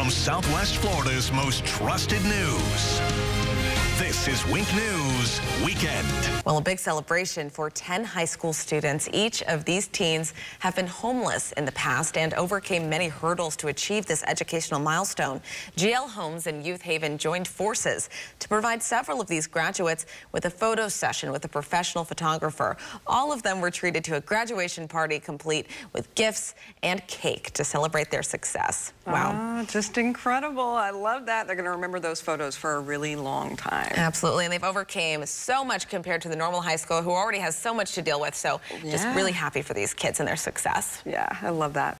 from Southwest Florida's most trusted news. This is Wink News Weekend. Well, a big celebration for 10 high school students. Each of these teens have been homeless in the past and overcame many hurdles to achieve this educational milestone. GL Homes and Youth Haven joined forces to provide several of these graduates with a photo session with a professional photographer. All of them were treated to a graduation party complete with gifts and cake to celebrate their success. Wow. Oh, just incredible. I love that. They're going to remember those photos for a really long time. Absolutely, and they've overcame so much compared to the normal high school who already has so much to deal with, so yeah. Just really happy for these kids and their success. Yeah, I love that.